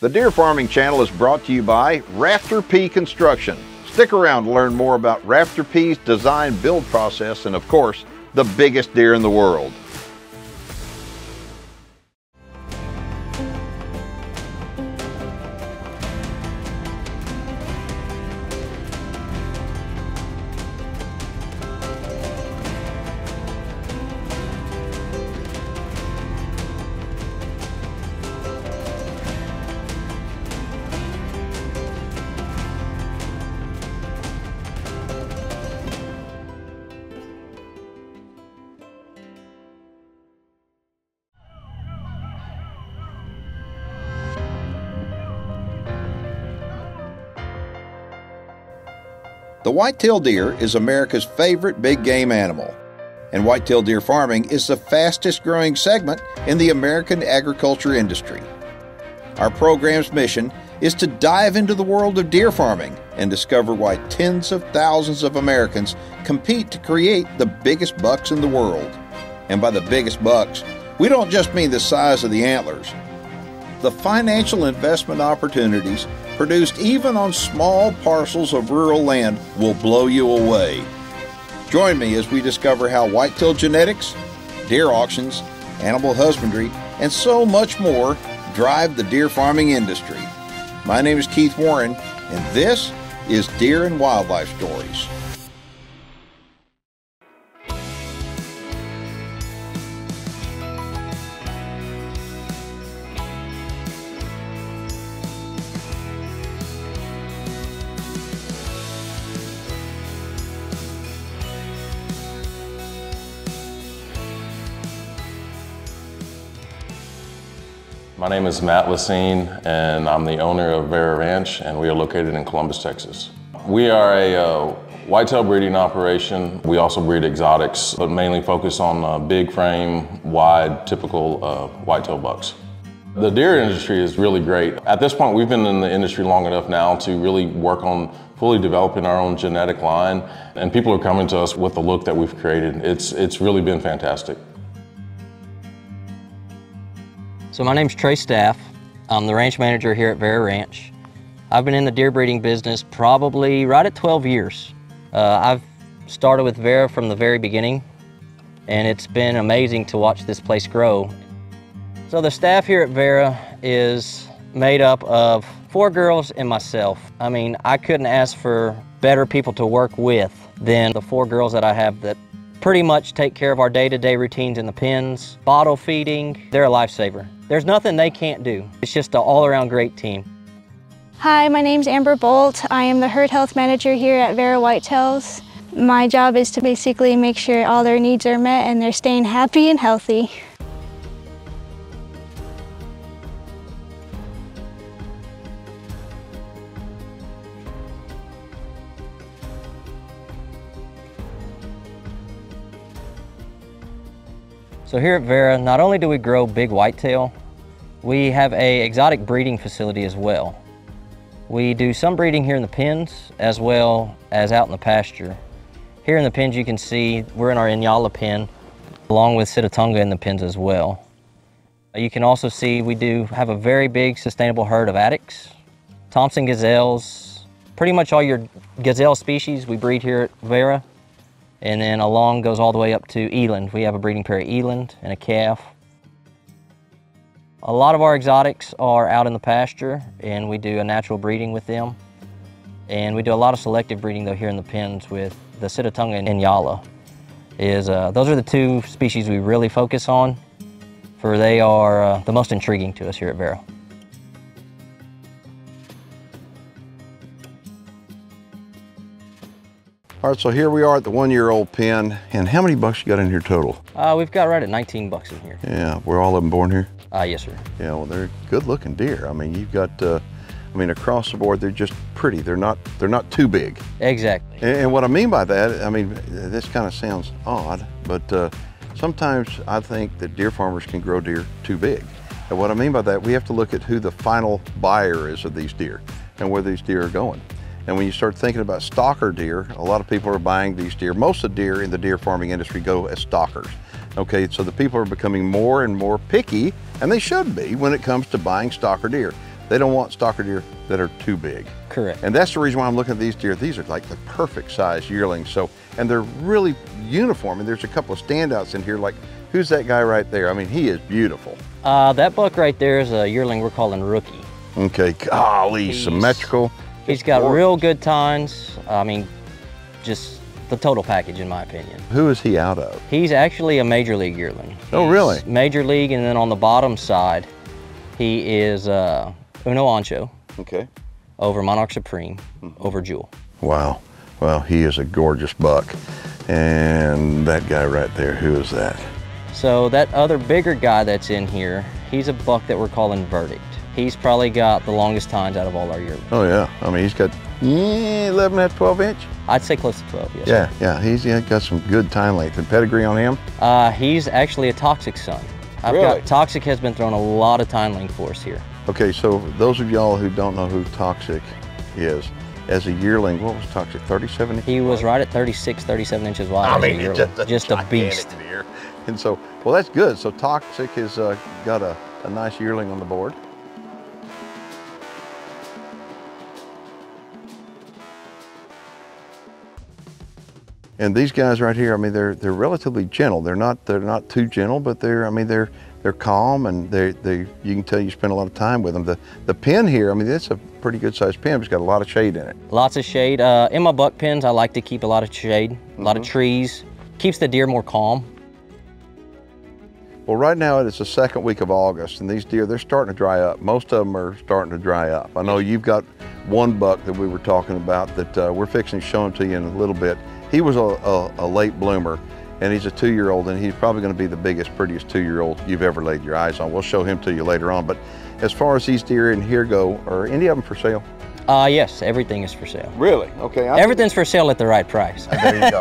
The Deer Farming Channel is brought to you by Rafter P Construction. Stick around to learn more about Rafter P's design build process and, of course, the biggest deer in the world. The whitetail deer is America's favorite big game animal, and whitetail deer farming is the fastest growing segment in the American agriculture industry. Our program's mission is to dive into the world of deer farming and discover why tens of thousands of Americans compete to create the biggest bucks in the world. And by the biggest bucks, we don't just mean the size of the antlers. The financial investment opportunities produced even on small parcels of rural land will blow you away. Join me as we discover how whitetail genetics, deer auctions, animal husbandry, and so much more drive the deer farming industry. My name is Keith Warren, and this is Deer and Wildlife Stories. My name is Matt Loessin, and I'm the owner of Vara Ranch, and we are located in Columbus, Texas. We are a whitetail breeding operation. We also breed exotics, but mainly focus on big frame, wide, typical whitetail bucks. The deer industry is really great. At this point, we've been in the industry long enough now to really work on fully developing our own genetic line, and people are coming to us with the look that we've created. It's really been fantastic. So my name's Trey Staff. I'm the ranch manager here at Vara Ranch. I've been in the deer breeding business probably right at 12 years. I've started with Vara from the very beginning, and it's been amazing to watch this place grow. So the staff here at Vara is made up of 4 girls and myself. I mean, I couldn't ask for better people to work with than the 4 girls that I have that pretty much take care of our day-to-day routines in the pens, bottle feeding. They're a lifesaver. There's nothing they can't do. It's just an all-around great team. Hi, my name's Amber Bolt. I am the herd health manager here at Vara Whitetails. My job is to basically make sure all their needs are met and they're staying happy and healthy. So here at Vara, not only do we grow big whitetail, we have an exotic breeding facility as well. We do some breeding here in the pens as well as out in the pasture. Here in the pens you can see we're in our Nyala pen along with Sitatunga in the pens as well. You can also see we do have a very big sustainable herd of addax, Thompson gazelles, pretty much all your gazelle species we breed here at Vara. And then along goes all the way up to Eland. We have a breeding pair of Eland and a calf. A lot of our exotics are out in the pasture, and we do a natural breeding with them. And we do a lot of selective breeding though here in the pens with the Sitatunga and Nyala. Those are the 2 species we really focus on, for they are the most intriguing to us here at Vara. All right, so here we are at the 1-year-old pen, and how many bucks you got in here total? We've got right at 19 bucks in here. Yeah, were all of them born here? Yes, sir. Yeah, well, they're good-looking deer. I mean, you've got, I mean, across the board, they're just pretty. They're not too big. Exactly. And what I mean by that, I mean, this kind of sounds odd, but sometimes I think that deer farmers can grow deer too big. And what I mean by that, we have to look at who the final buyer is of these deer and where these deer are going. And when you start thinking about stalker deer, a lot of people are buying these deer. Most of the deer in the deer farming industry go as stalkers. Okay, so the people are becoming more and more picky, and they should be when it comes to buying stalker deer. They don't want stalker deer that are too big. Correct. And that's the reason why I'm looking at these deer. These are like the perfect size yearlings. So, and they're really uniform. And there's a couple of standouts in here. Like, who's that guy right there? I mean, he is beautiful. That buck right there is a yearling we're calling Rookie. Okay, golly, he's symmetrical. He's got real good tines. I mean, just the total package in my opinion. Who is he out of? He's actually a Major League yearling. Oh, really? Major League, and then on the bottom side, he is Uno Ancho. Okay. Over Monarch Supreme, over Jewel. Wow, well, he is a gorgeous buck. And that guy right there, who is that? So that other bigger guy that's in here, he's a buck that we're calling Verdict. He's probably got the longest tines out of all our yearlings. Oh yeah, I mean, he's got 11.5, 12 inch? I'd say close to 12, yes. Yeah, yeah, he's got some good tine length. And pedigree on him? He's actually a Toxic son. Really? Toxic has been throwing a lot of tine length for us here. Okay, so those of y'all who don't know who Toxic is, as a yearling, what was Toxic, 37? He was right at 36, 37 inches wide. I mean, it's just a beast. Deer. And so, well, that's good. So Toxic has got a nice yearling on the board. And these guys right here, I mean, they're relatively gentle. They're not too gentle, but they're calm, and you can tell you spend a lot of time with them. The pen here, I mean, that's a pretty good sized pen, but it's got a lot of shade in it. Lots of shade. In my buck pens, I like to keep a lot of shade, a lot of trees. Keeps the deer more calm. Well, right now it's the second week of August, and these deer, they're starting to dry up. Most of them are starting to dry up. I know you've got one buck that we were talking about that we're fixing to show him to you in a little bit. He was a late bloomer, and he's a two-year-old, and he's probably gonna be the biggest, prettiest two-year-old you've ever laid your eyes on. We'll show him to you later on. But as far as these deer in here go, are any of them for sale? Yes, everything is for sale. Really? Okay. Everything's for sale at the right price. There you go.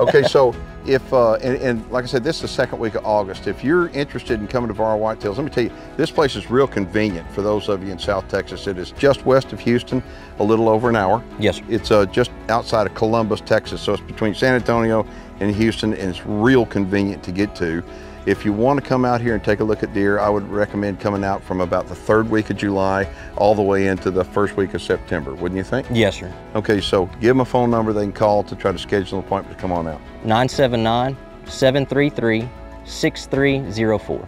Okay, so if, and like I said, this is the second week of August. If you're interested in coming to Vara Whitetails, let me tell you, this place is real convenient for those of you in South Texas. It is just west of Houston, a little over an hour. Yes, sir. It's just outside of Columbus, Texas. So it's between San Antonio and Houston, and it's real convenient to get to. If you want to come out here and take a look at deer, I would recommend coming out from about the third week of July all the way into the first week of September, wouldn't you think? Yes, sir. Okay, so give them a phone number they can call to try to schedule an appointment to come on out. 979-733-6304.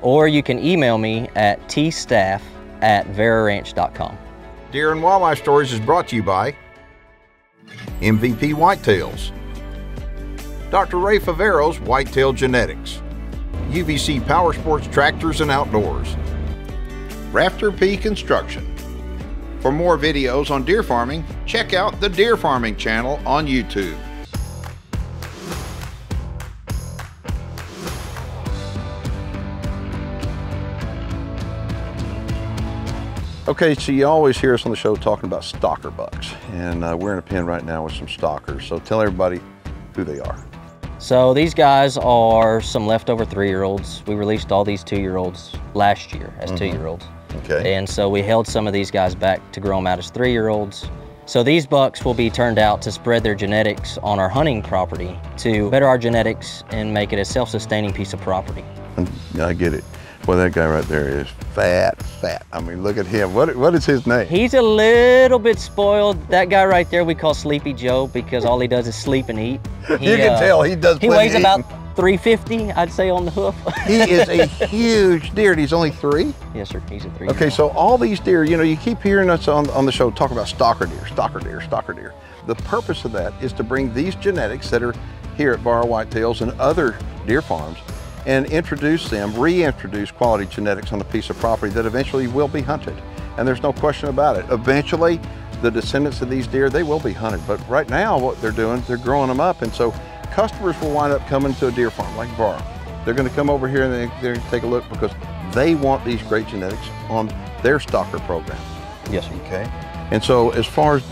Or you can email me at tstaff@vararanch.com. Deer and Wildlife Stories is brought to you by MVP Whitetails, Dr. Ray Favaro's Whitetail Genetics, UVC Power Sports Tractors and Outdoors, Rafter P Construction. For more videos on deer farming, check out the Deer Farming Channel on YouTube. Okay, so you always hear us on the show talking about stalker bucks, and we're in a pen right now with some stalkers. So tell everybody who they are. So these guys are some leftover three-year-olds. We released all these two-year-olds last year as two-year-olds. Okay. And so we held some of these guys back to grow them out as three-year-olds. So these bucks will be turned out to spread their genetics on our hunting property to better our genetics and make it a self-sustaining piece of property. I get it. Well, that guy right there is fat, fat. I mean, look at him. What is his name? He's a little bit spoiled. That guy right there we call Sleepy Joe because all he does is sleep and eat. He, you can tell he does. He weighs about 350, I'd say, on the hoof. He is a huge deer, and he's only three? Yes, sir. He's a three. Okay, so all these deer, you know, you keep hearing us on the show talk about stalker deer, stalker deer, stalker deer. The purpose of that is to bring these genetics that are here at Vara Whitetails and other deer farms and introduce them, reintroduce quality genetics on a piece of property that eventually will be hunted. And there's no question about it. Eventually, the descendants of these deer, they will be hunted. But right now, what they're doing, they're growing them up. And so customers will wind up coming to a deer farm like Vara. They're gonna come over here and they're gonna take a look because they want these great genetics on their stalker program. Yes, sir. Okay. And so as far as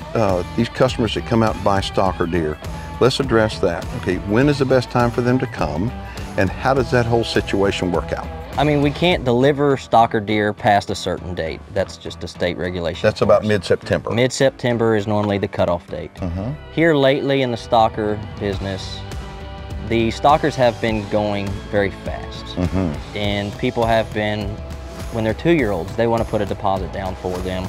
these customers that come out and buy stalker deer, let's address that. Okay, when is the best time for them to come? And how does that whole situation work out? I mean, we can't deliver stalker deer past a certain date. That's just a state regulation. That's about mid-September. Mid-September is normally the cutoff date. Here lately in the stalker business, the stalkers have been going very fast. And people have been when they're 2-year-olds, they want to put a deposit down for them.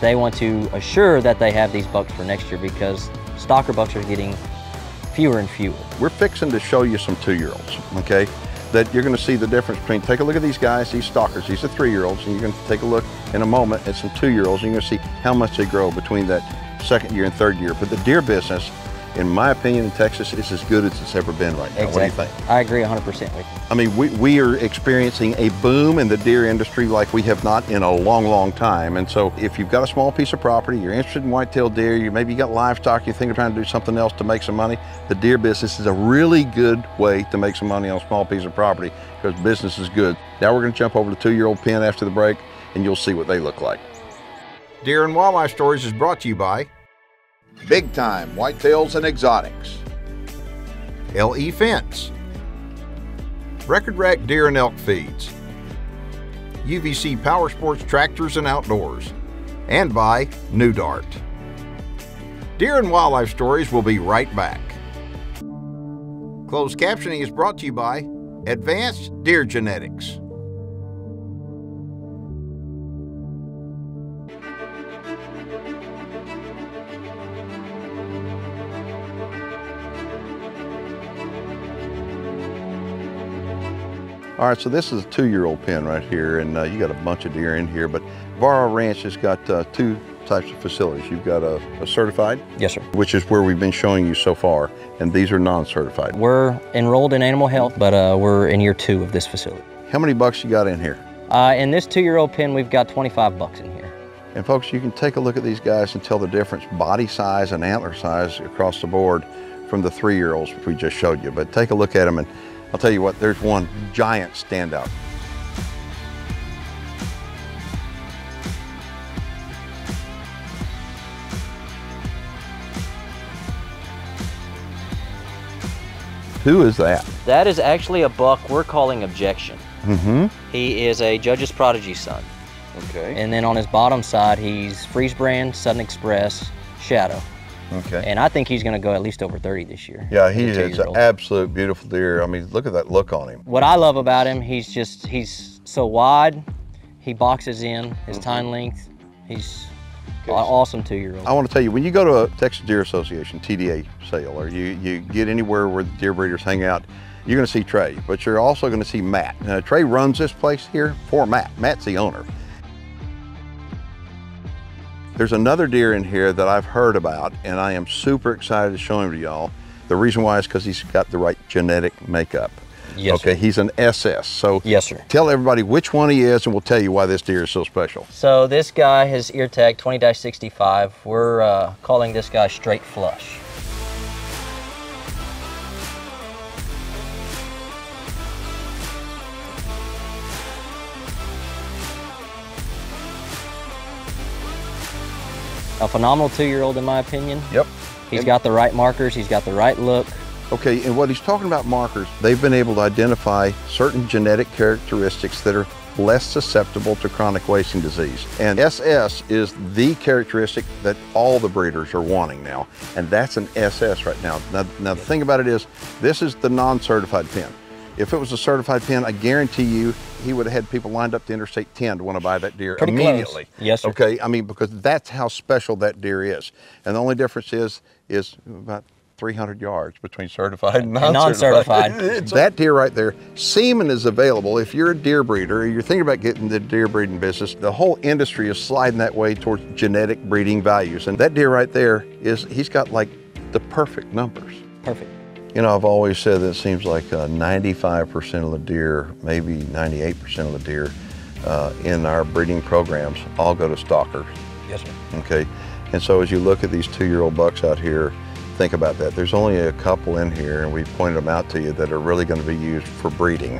They want to assure that they have these bucks for next year because stocker bucks are getting fewer and fewer. We're fixing to show you some 2-year-olds, okay? That you're going to see the difference between, take a look at these guys, these stalkers, these are 3-year-olds, and you're going to take a look in a moment at some 2-year-olds, and you're going to see how much they grow between that second year and third year. But the deer business, in my opinion, in Texas, is as good as it's ever been right now. Exactly. What do you think? I agree 100% with you. I mean, we are experiencing a boom in the deer industry like we have not in a long, long time. And so if you've got a small piece of property, you're interested in whitetail deer, maybe you got livestock, you think of trying to do something else to make some money, the deer business is a really good way to make some money on a small piece of property because business is good. Now we're gonna jump over to 2-year-old pen after the break and you'll see what they look like. Deer and Wildlife Stories is brought to you by Big Time Whitetails and Exotics, LE Fence, Record Rack Deer and Elk Feeds, UVC Power Sports Tractors and Outdoors, and by New Dart. Deer and Wildlife Stories will be right back. Closed captioning is brought to you by Advanced Deer Genetics. All right, so this is a 2-year-old pen right here, and you got a bunch of deer in here, but Vara Ranch has got 2 types of facilities. You've got a certified. Yes, sir. Which is where we've been showing you so far, and these are non-certified. We're enrolled in animal health, but we're in year 2 of this facility. How many bucks you got in here? In this 2-year-old pen, we've got 25 bucks in here. And folks, you can take a look at these guys and tell the difference, body size and antler size across the board from the 3-year-olds we just showed you, but take a look at them and I'll tell you what, there's one giant standout. Who is that? That is actually a buck we're calling Objection. Mm-hmm. He is a Judge's Prodigy son. Okay. And then on his bottom side, he's Freeze Brand, Sudden Express, Shadow. Okay. And I think he's going to go at least over 30 this year. Yeah, he is an absolute beautiful deer. I mean, look at that look on him. What I love about him, he's so wide. He boxes in his time length. He's an awesome 2-year-old. I want to tell you, when you go to a Texas Deer Association TDA sale, or you get anywhere where the deer breeders hang out, you're going to see Trey, but you're also going to see Matt. Now, Trey runs this place here for Matt. Matt's the owner. There's another deer in here that I've heard about, and I am super excited to show him to y'all. The reason why is because he's got the right genetic makeup. Yes, okay, sir. He's an SS, so yes, sir. Tell everybody which one he is, and we'll tell you why this deer is so special. So this guy, his ear tag 20-65, we're calling this guy Straight Flush. A phenomenal 2-year-old in my opinion. Yep. He's got the right markers, he's got the right look. Okay, and what he's talking about markers, they've been able to identify certain genetic characteristics that are less susceptible to chronic wasting disease. And SS is the characteristic that all the breeders are wanting now, and that's an SS right now. Now the thing about it is, this is the non-certified pen. If it was a certified pen, I guarantee you he would have had people lined up to Interstate 10 to want to buy that deer immediately. Close. Yes, sir. Okay, I mean, because that's how special that deer is. And the only difference is about 300 yards between certified and non-certified. That deer right there, semen is available. If you're a deer breeder, or you're thinking about getting the deer breeding business, the whole industry is sliding that way towards genetic breeding values. And that deer right there, he's got like the perfect numbers. Perfect. You know, I've always said that it seems like 95% of the deer, maybe 98% of the deer in our breeding programs all go to stalkers. Yes, sir. Okay, and so as you look at these 2-year-old bucks out here, think about that. There's only a couple in here, and we pointed them out to you, that are really going to be used for breeding.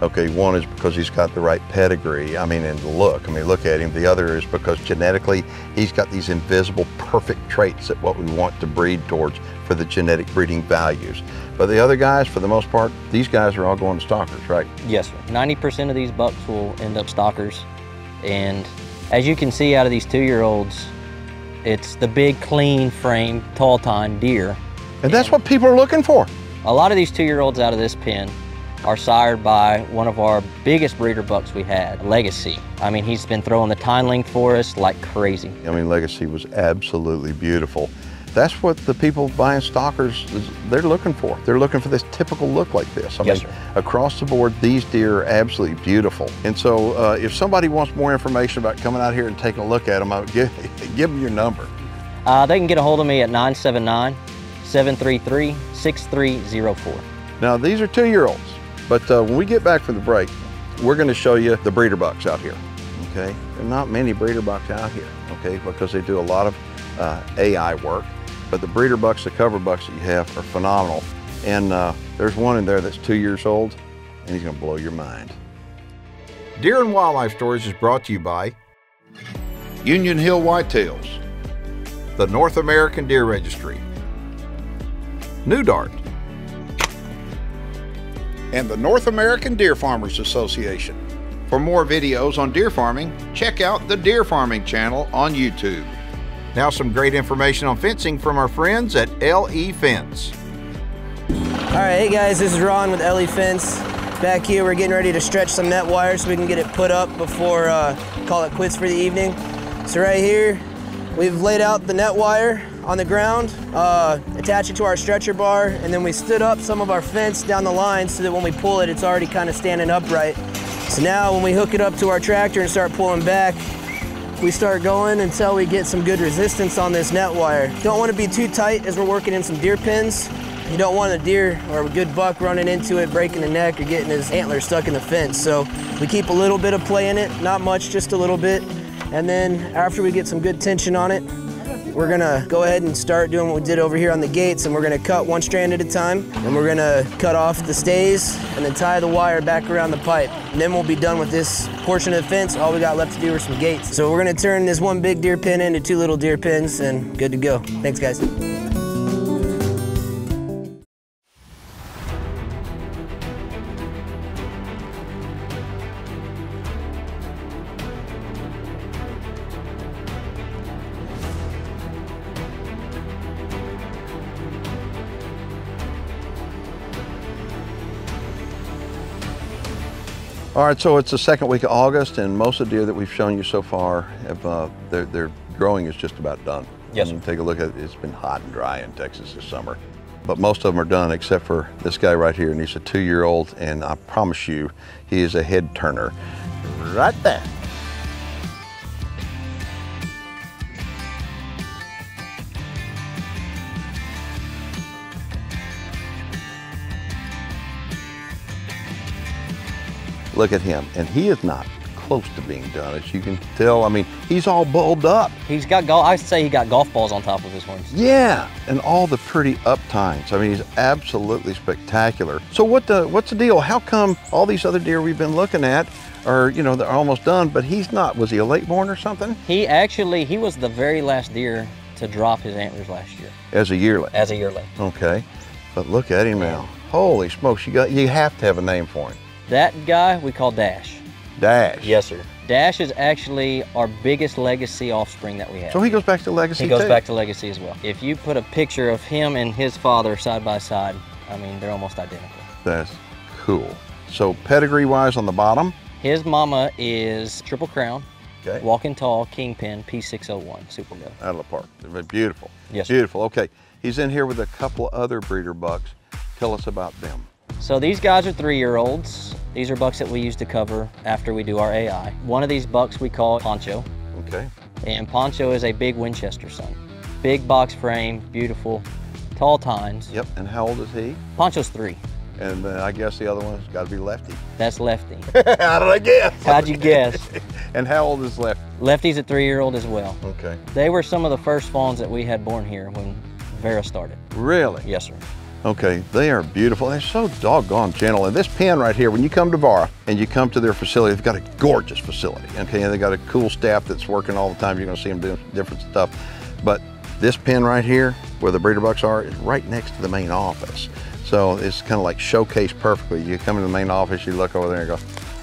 Okay, one is because he's got the right pedigree, I mean, and look, I mean, look at him. The other is because genetically, he's got these invisible perfect traits that what we want to breed towards for the genetic breeding values. But the other guys, for the most part, these guys are all going to stalkers, right? Yes, sir. 90% of these bucks will end up stalkers. And as you can see out of these 2-year-olds, it's the big, clean frame, tall tine deer. And that's what people are looking for. A lot of these 2-year-olds out of this pen are sired by one of our biggest breeder bucks we had, Legacy. I mean, he's been throwing the tine length for us like crazy. I mean, Legacy was absolutely beautiful. That's what the people buying stockers, they're looking for. They're looking for this typical look like this. I mean, across the board, these deer are absolutely beautiful. And so if somebody wants more information about coming out here and taking a look at them, I would give them your number. They can get a hold of me at 979-733-6304. Now, these are 2-year-olds, but when we get back from the break, we're going to show you the breeder bucks out here, okay? There are not many breeder bucks out here, okay, because they do a lot of AI work. But the breeder bucks, the cover bucks that you have are phenomenal. And there's one in there that's 2 years old, and he's gonna blow your mind. Deer and Wildlife Stories is brought to you by Union Hill Whitetails, the North American Deer Registry, New Dart, and the North American Deer Farmers Association. For more videos on deer farming, check out the Deer Farming Channel on YouTube. Now some great information on fencing from our friends at LE Fence. All right, hey guys, this is Ron with LE Fence. Back here, we're getting ready to stretch some net wire so we can get it put up before call it quits for the evening. So right here, we've laid out the net wire on the ground, attach it to our stretcher bar, and then we stood up some of our fence down the line so that when we pull it, it's already kind of standing upright. So now when we hook it up to our tractor and start pulling back, we start going until we get some good resistance on this net wire. Don't want to be too tight as we're working in some deer pins. You don't want a deer or a good buck running into it, breaking the neck or getting his antler stuck in the fence. So we keep a little bit of play in it, not much, just a little bit. And then after we get some good tension on it, we're gonna go ahead and start doing what we did over here on the gates, and we're gonna cut one strand at a time, and we're gonna cut off the stays and then tie the wire back around the pipe. And then we'll be done with this portion of the fence. All we got left to do are some gates. So we're gonna turn this one big deer pin into 2 little deer pins, and good to go. Thanks, guys. All right, so it's the second week of August, and most of the deer that we've shown you so far, have, their growing is just about done. Yes. And take a look at it. It's been hot and dry in Texas this summer, but most of them are done except for this guy right here, and he's a 2-year-old, and I promise you, he is a head turner. Right there. Look at him, and he is not close to being done, as you can tell. I mean, he's all bowled up. He's got golf, I say he got golf balls on top of his horns. Yeah, and all the pretty up times. I mean, he's absolutely spectacular. So what's the deal? How come all these other deer we've been looking at are, you know, they're almost done, but he's not? Was he a late born or something? He actually, he was the very last deer to drop his antlers last year. As a yearling? As a yearling. Okay, but look at him now. Holy smokes, you have to have a name for him. That guy we call Dash. Dash? Yes, sir. Dash is actually our biggest Legacy offspring that we have. So he goes back to Legacy too? He goes back to Legacy as well. If you put a picture of him and his father side by side, I mean, they're almost identical. That's cool. So pedigree-wise on the bottom? His mama is Triple Crown, okay. Walking Tall, Kingpin, P601, Super Go. Out of the park. They're beautiful. Yes, sir. Beautiful. Okay. He's in here with a couple other breeder bucks. Tell us about them. So these guys are 3-year-olds. These are bucks that we use to cover after we do our AI. One of these bucks we call Poncho. Okay. And Poncho is a big Winchester son. Big box frame, beautiful, tall tines. Yep, and how old is he? Poncho's 3. And I guess the other one's gotta be Lefty. That's Lefty. How did I guess? How'd you guess? And how old is Lefty? Lefty's a 3-year-old as well. Okay. They were some of the first fawns that we had born here when Vera started. Really? Yes, sir. Okay, they are beautiful. They're so doggone gentle. And this pen right here, when you come to Vara and you come to their facility, they've got a gorgeous facility, okay? And they've got a cool staff that's working all the time. You're gonna see them doing different stuff. But this pen right here, where the breeder bucks are, is right next to the main office. So it's kind of like showcased perfectly. You come in the main office, you look over there and go,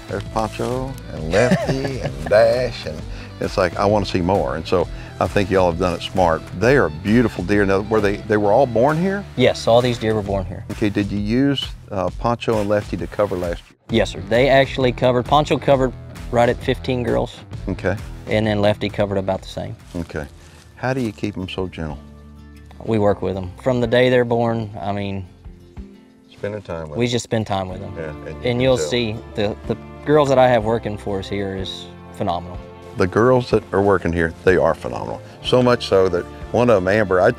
there's Poncho and Lefty and Dash, and It's like, I want to see more. And so I think y'all have done it smart. They are beautiful deer. Now, were they were all born here? Yes, all these deer were born here. Okay, did you use Poncho and Lefty to cover last year? Yes, sir. They actually covered, Poncho covered right at 15 girls. Okay. And then Lefty covered about the same. Okay. How do you keep them so gentle? We work with them. From the day they're born, I mean. Spending time with them. We just spend time with them. Yeah, and you'll see the girls that I have working for us here is phenomenal. The girls that are working here, they are phenomenal. So much so that one of them, Amber, I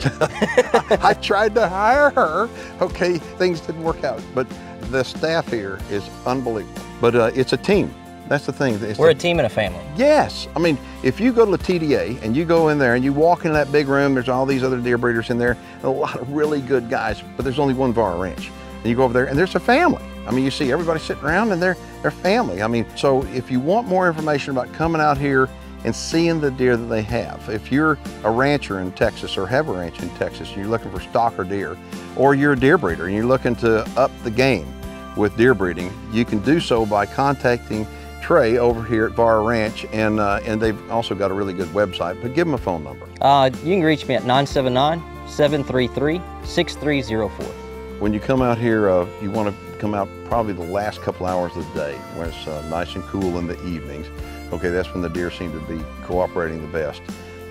tried to hire her. Okay, things didn't work out. But the staff here is unbelievable. But it's a team. That's the thing. We're a team and a family. Yes. I mean, if you go to the TDA and you go in there and you walk into that big room, there's all these other deer breeders in there, and a lot of really good guys, but there's only one Vara Ranch. And you go over there and there's a family. I mean, you see everybody sitting around and they're family. I mean, so if you want more information about coming out here and seeing the deer that they have, if you're a rancher in Texas or have a ranch in Texas and you're looking for stock or deer, or you're a deer breeder and you're looking to up the game with deer breeding, you can do so by contacting Trey over here at Vara Ranch, and they've also got a really good website, but give them a phone number. You can reach me at 979-733-6304. When you come out here, you want to come out probably the last couple hours of the day when it's nice and cool in the evenings. Okay, that's when the deer seem to be cooperating the best.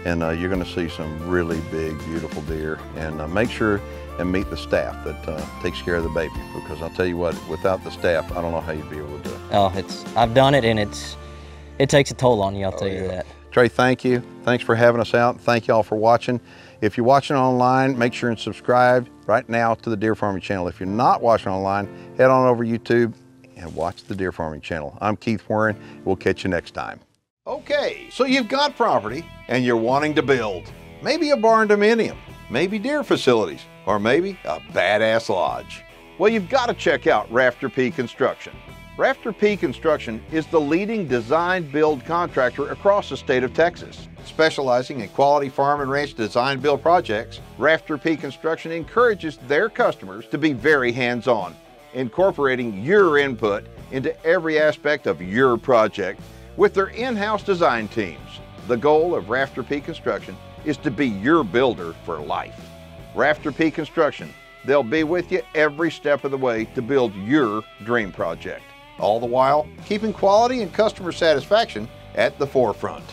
And you're going to see some really big, beautiful deer. And make sure and meet the staff that takes care of the baby, because I'll tell you what, without the staff, I don't know how you'd be able to do it. Oh, I've done it, and it takes a toll on you, I'll tell you that. Trey, thank you. Thanks for having us out. Thank you all for watching. If you're watching online, make sure and subscribe right now to the Deer Farming Channel. If you're not watching online, head on over to YouTube and watch the Deer Farming Channel. I'm Keith Warren. We'll catch you next time. Okay, so you've got property and you're wanting to build. Maybe a barn dominium, maybe deer facilities, or maybe a badass lodge. Well, you've got to check out Rafter P Construction. Rafter P Construction is the leading design-build contractor across the state of Texas. Specializing in quality farm and ranch design-build projects, Rafter P Construction encourages their customers to be very hands-on, incorporating your input into every aspect of your project with their in-house design teams. The goal of Rafter P Construction is to be your builder for life. Rafter P Construction, they'll be with you every step of the way to build your dream project, all the while keeping quality and customer satisfaction at the forefront.